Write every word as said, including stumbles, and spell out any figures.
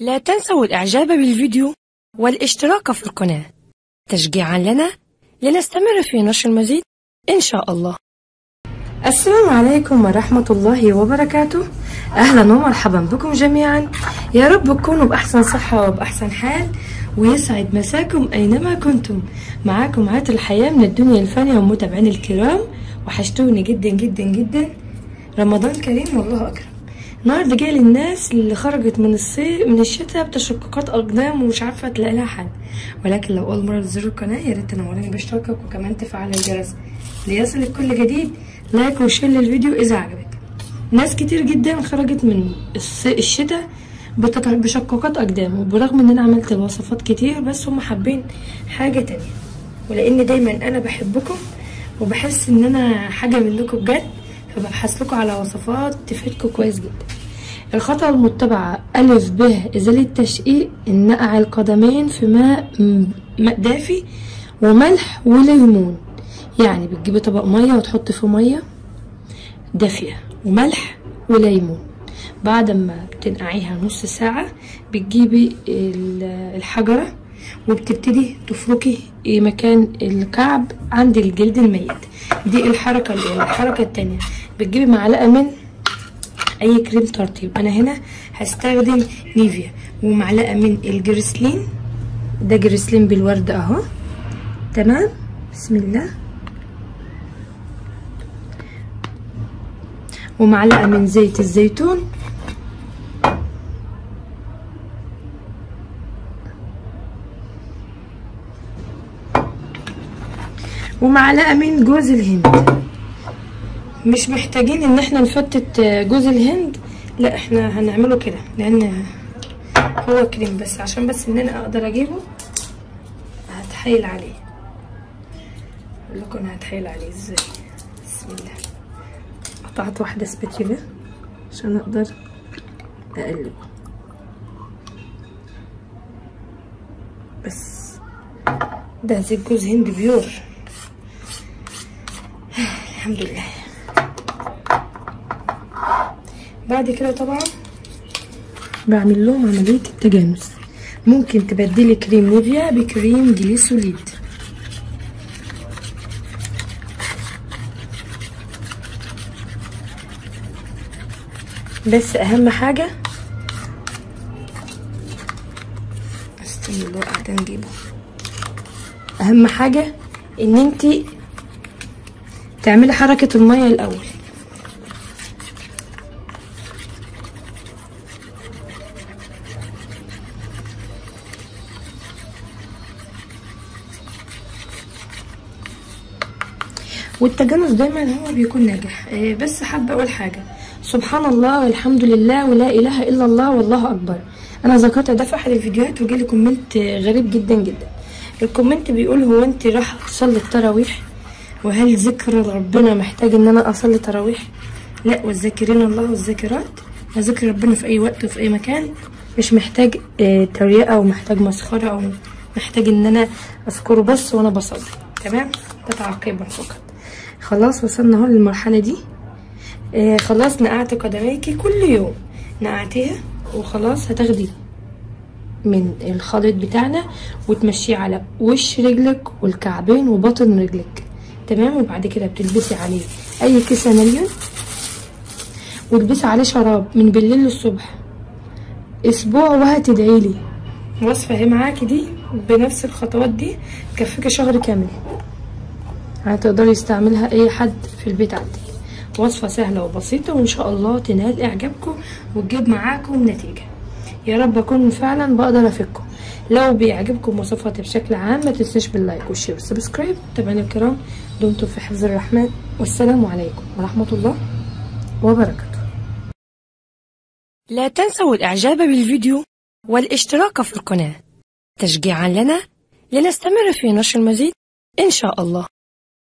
لا تنسوا الإعجاب بالفيديو والاشتراك في القناة تشجيعا لنا لنستمر في نشر المزيد إن شاء الله. السلام عليكم ورحمة الله وبركاته. أهلا ومرحبا بكم جميعا، يا رب تكونوا بأحسن صحة وبأحسن حال ويسعد مساكم أينما كنتم. معاكم عطر الحياة من الدنيا الفانية ومتابعين الكرام، وحشتوني جدا جدا جدا. رمضان كريم والله أكرم. النهارده جاي للناس اللي خرجت من الصيف من الشتاء بتشققات اقدام ومش عارفه تلاقي لها حل، ولكن لو اول مره تزوروا القناه يا ريت تنوروني باشتراكك وكمان تفعل الجرس ليصلك كل جديد. لايك وشير للفيديو اذا عجبك. ناس كتير جدا خرجت من الشتاء بتشققات اقدام، وبرغم ان انا عملت وصفات كتير بس هم حابين حاجه تانية، ولان دايما انا بحبكم وبحس ان انا حاجه منكم بجد فببحث لكم على وصفات تفيدكم كويس جدا. الخطوه المتبعه الف ب ازاله التشقيق، نقع القدمين في ماء ماء دافي وملح وليمون. يعني بتجيبي طبق ميه وتحطي فيه ميه دافيه وملح وليمون، بعد ما بتنقعيها نص ساعه بتجيبي الحجره وبتبتدي تفركي مكان الكعب عند الجلد الميت. دي الحركه الاولى. الحركه الثانيه بتجيبي معلقه من اي كريم ترطيب، انا هنا هستخدم نيفيا، ومعلقه من الجريسلين، ده جريسلين بالورد اهو. تمام، بسم الله. ومعلقه من زيت الزيتون، ومعلقه من جوز الهند. مش محتاجين ان احنا نفتت جوز الهند، لا احنا هنعمله كده لان هو كريم، بس عشان بس ان انا اقدر اجيبه هتحايل عليه. اقول لكم انا هتحايل عليه ازاي. بسم الله. قطعت واحده سباتيلا عشان اقدر اقلبه بس. ده زيت جوز هند بيور، الحمد لله. بعد كده طبعا بعمل لهم عمليه التجانس. ممكن تبدلي كريم نيفيا بكريم جليسوليد، بس اهم حاجه استني بقى عشان نجيبه. اهم حاجه ان انتي تعملي حركة المية الأول، والتجانس دايما هو بيكون ناجح. بس حابة أقول حاجة، سبحان الله والحمد لله ولا إله إلا الله والله أكبر. أنا ذكرت ده في أحد الفيديوهات وجالي كومنت غريب جدا جدا. الكومنت بيقول هو أنت رايحة تصلي التراويح؟ وهل ذكر ربنا محتاج ان انا اصلي تراويح؟ لا، والذاكرين الله والذاكرات، ذكر ربنا في اي وقت وفي اي مكان، مش محتاج تريقه ومحتاج مسخره او محتاج ان انا اذكره بس وانا بصلي. تمام، ده تعقيبا فقط. خلاص وصلنا اهو للمرحله دي. آه خلاص نقعت قدميكي كل يوم نقعتيها، وخلاص هتاخدي من الخليط بتاعنا وتمشيه على وش رجلك والكعبين وبطن رجلك. تمام، وبعد كده بتلبسي عليه اي كيسه مليون، والبسي عليه شراب من بالليل للصبح اسبوع وهتدعيلي. الوصفه اهي معاكي دي بنفس الخطوات دي تكفيكي شهر كامل، هتقدري تستعملها اي حد في البيت عندك. وصفه سهله وبسيطه وان شاء الله تنال اعجابكم وتجيب معاكم نتيجه. يا رب اكون فعلا بقدر افيدكم. لو بيعجبكم وصفاتي بشكل عام ما تنسوش باللايك والشير والسبسكرايب. متابعينا الكرام، دمتم في حفظ الرحمن، والسلام عليكم ورحمة الله وبركاته. لا تنسوا الإعجاب بالفيديو والاشتراك في القناة تشجيعا لنا لنستمر في نشر المزيد إن شاء الله.